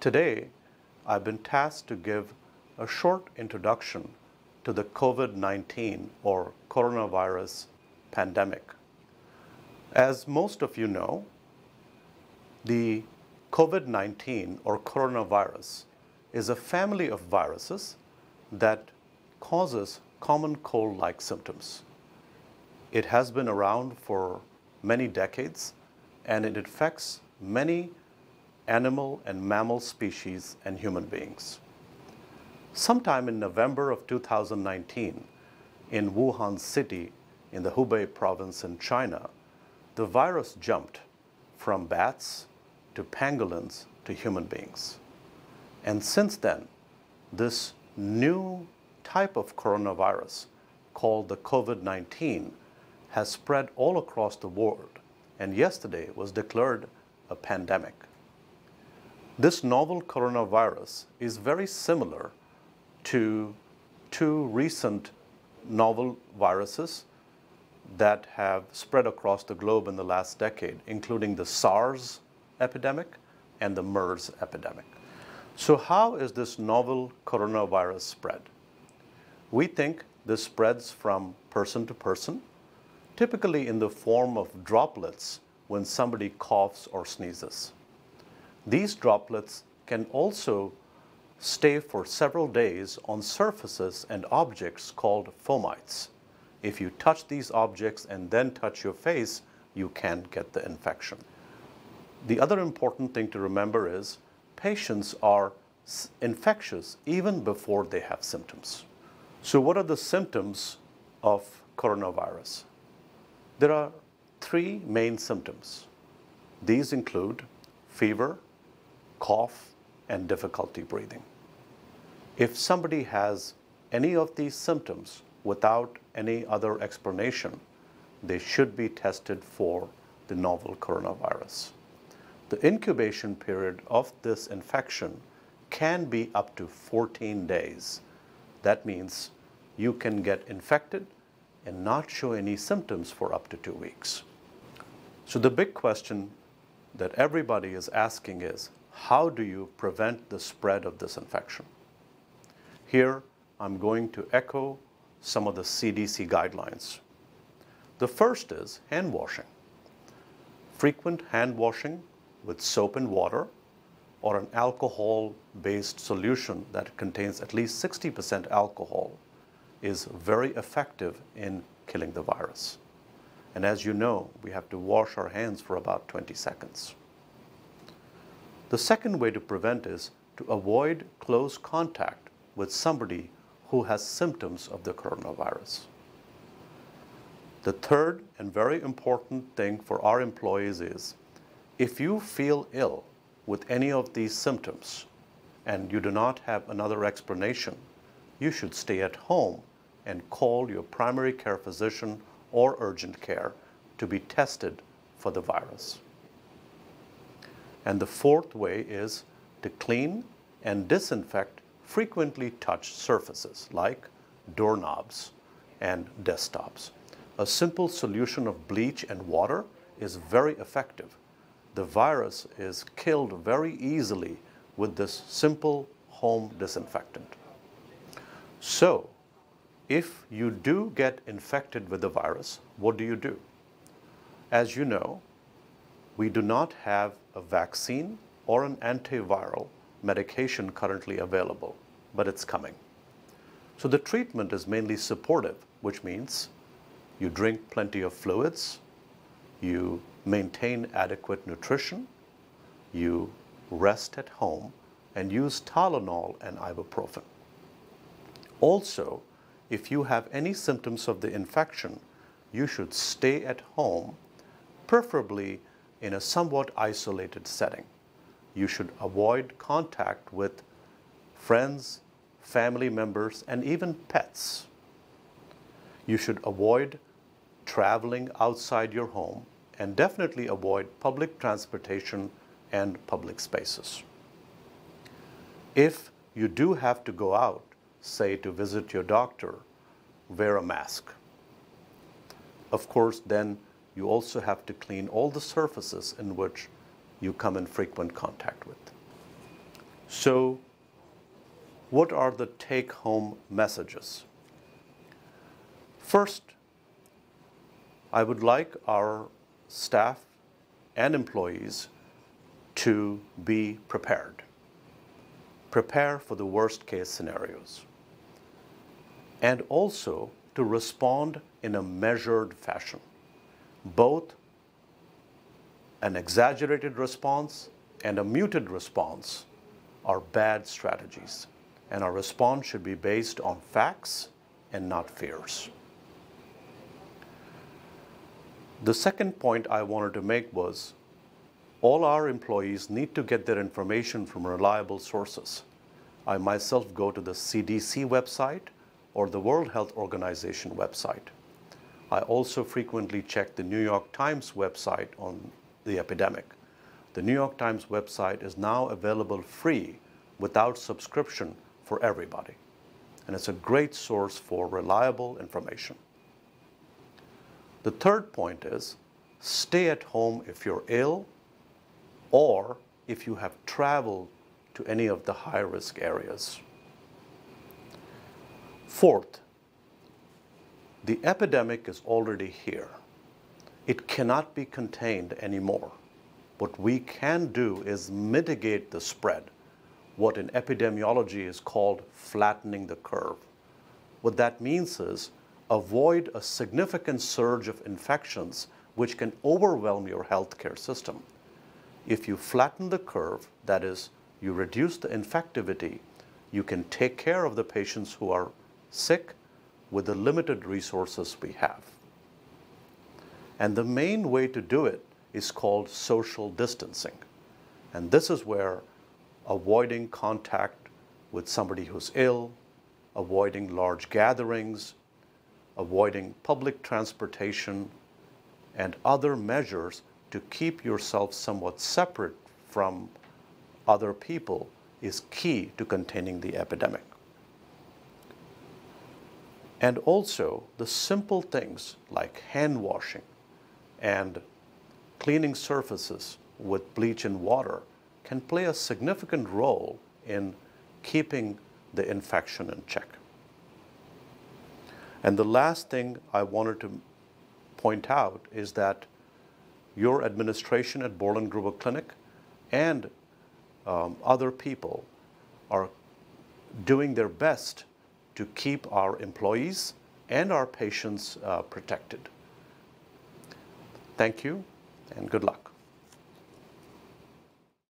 Today, I've been tasked to give a short introduction to the COVID-19 or coronavirus pandemic. As most of you know, the COVID-19 or coronavirus is a family of viruses that causes common cold-like symptoms. It has been around for many decades, and it infects many animal and mammal species and human beings. Sometime in November of 2019, in Wuhan City in the Hubei province in China, the virus jumped from bats to pangolins to human beings. And since then, this new type of coronavirus called the COVID-19 has spread all across the world, and yesterday was declared a pandemic. This novel coronavirus is very similar to two recent novel viruses that have spread across the globe in the last decade, including the SARS epidemic and the MERS epidemic. So how is this novel coronavirus spread? We think this spreads from person to person, typically in the form of droplets when somebody coughs or sneezes. These droplets can also stay for several days on surfaces and objects called fomites. If you touch these objects and then touch your face, you can get the infection. The other important thing to remember is patients are infectious even before they have symptoms. So what are the symptoms of coronavirus? There are three main symptoms. These include fever, cough, and difficulty breathing. If somebody has any of these symptoms without any other explanation, they should be tested for the novel coronavirus. The incubation period of this infection can be up to 14 days. That means you can get infected and not show any symptoms for up to 2 weeks. So the big question that everybody is asking is, how do you prevent the spread of this infection? Here, I'm going to echo some of the CDC guidelines. The first is hand washing. Frequent hand washing with soap and water or an alcohol-based solution that contains at least 60% alcohol is very effective in killing the virus. And as you know, we have to wash our hands for about 20 seconds. The second way to prevent is to avoid close contact with somebody who has symptoms of the coronavirus. The third and very important thing for our employees is, if you feel ill with any of these symptoms and you do not have another explanation, you should stay at home and call your primary care physician or urgent care to be tested for the virus. And the fourth way is to clean and disinfect frequently touched surfaces like doorknobs and desktops. A simple solution of bleach and water is very effective. The virus is killed very easily with this simple home disinfectant. So, if you do get infected with the virus, what do you do? As you know, we do not have a vaccine or an antiviral medication currently available, but it's coming. So the treatment is mainly supportive, which means you drink plenty of fluids, you maintain adequate nutrition, you rest at home, and use Tylenol and ibuprofen. Also, if you have any symptoms of the infection, you should stay at home, preferably in a somewhat isolated setting. You should avoid contact with friends, family members, and even pets. You should avoid traveling outside your home and definitely avoid public transportation and public spaces. If you do have to go out, say to visit your doctor, wear a mask. Of course, then you also have to clean all the surfaces in which you come in frequent contact with. So what are the take-home messages? First, I would like our staff and employees to be prepared. Prepare for the worst-case scenarios, and also to respond in a measured fashion, both an exaggerated response and a muted response are bad strategies, and our response should be based on facts and not fears. The second point I wanted to make was all our employees need to get their information from reliable sources. I myself go to the CDC website or the World Health Organization website. I also frequently check the New York Times website on the epidemic. The New York Times website is now available free without subscription for everybody, and it's a great source for reliable information. The third point is stay at home if you're ill or if you have traveled to any of the high-risk areas. Fourth, the epidemic is already here. It cannot be contained anymore. What we can do is mitigate the spread, what in epidemiology is called flattening the curve. What that means is avoid a significant surge of infections which can overwhelm your healthcare system. If you flatten the curve, that is, you reduce the infectivity, you can take care of the patients who are sick with the limited resources we have. And the main way to do it is called social distancing. And this is where avoiding contact with somebody who's ill, avoiding large gatherings, avoiding public transportation, and other measures to keep yourself somewhat separate from other people is key to containing the epidemic. And also the simple things like hand washing and cleaning surfaces with bleach and water can play a significant role in keeping the infection in check. And the last thing I wanted to point out is that your administration at Borland Groover Clinic and other people are doing their best to keep our employees and our patients protected. Thank you and good luck.